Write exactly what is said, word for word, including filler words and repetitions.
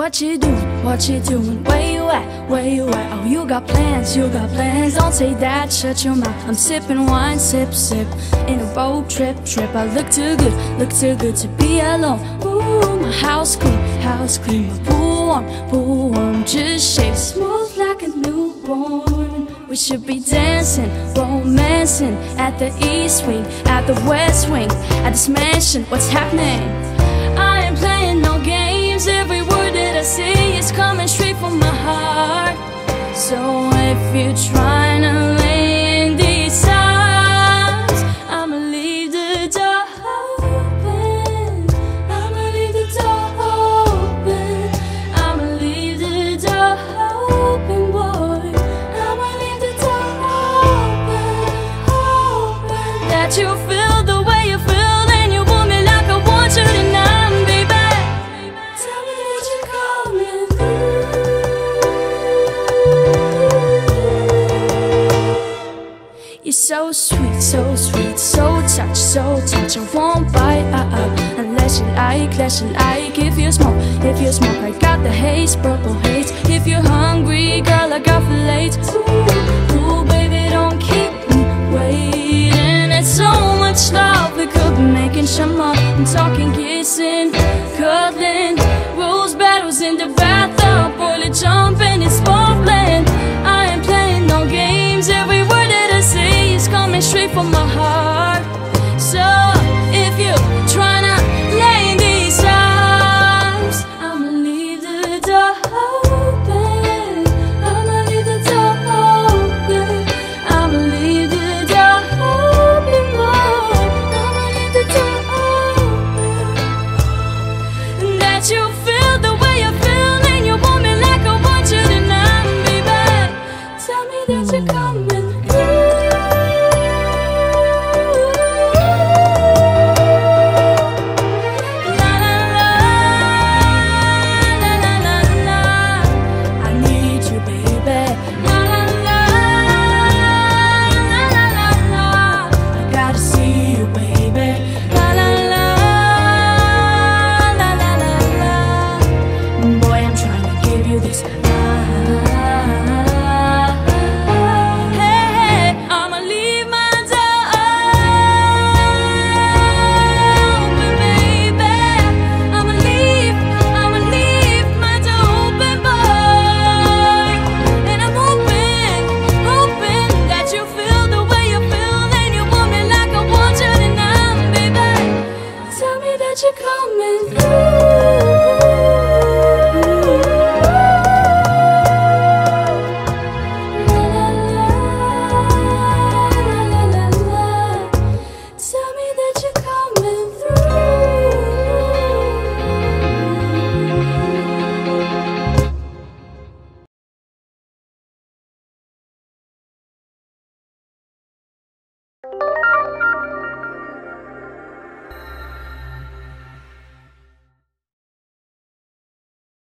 what you doing, what you doing, where you at, where you at, oh you got plans, you got plans, don't say that, shut your mouth. I'm sipping wine, sip, sip, in a road trip, trip, I look too good, look too good to be alone, ooh, my house clean, house clean, my pool warm, pool warm, just shake, smooth like a newborn. We should be dancing, romancing, at the east wing, at the west wing, at this mansion, what's happening? I ain't playing no games, every word that I say is coming straight from my heart. So if you're trying to land these arms, I'ma leave the door open, I'ma leave the door open, I'ma leave the door open, boy, I'ma leave the door open, open. That you feel the way you feel, you're so sweet, so sweet, so touch, so touch. I won't bite uh, uh, unless you like, unless you like. If you smoke, if you smoke, I got the haze, purple haze. If you're hungry, girl, I got fillets. Ooh, ooh, baby, don't keep me waiting. It's so much love, we could be making some more. I'm talking kissing, cuddling, rules, battles in the bathtub, bullet jumping, it's falling. I ain't playing no games, every word that I say coming straight from my heart. So if you tryna to lay in these arms, I'ma leave the door open, I'ma leave the door open, I'ma leave the door open, more, I'ma leave the door open. And that you feel the way I feel, and you want me like I want you tonight, baby. Tell me that you're coming through. That you're coming through.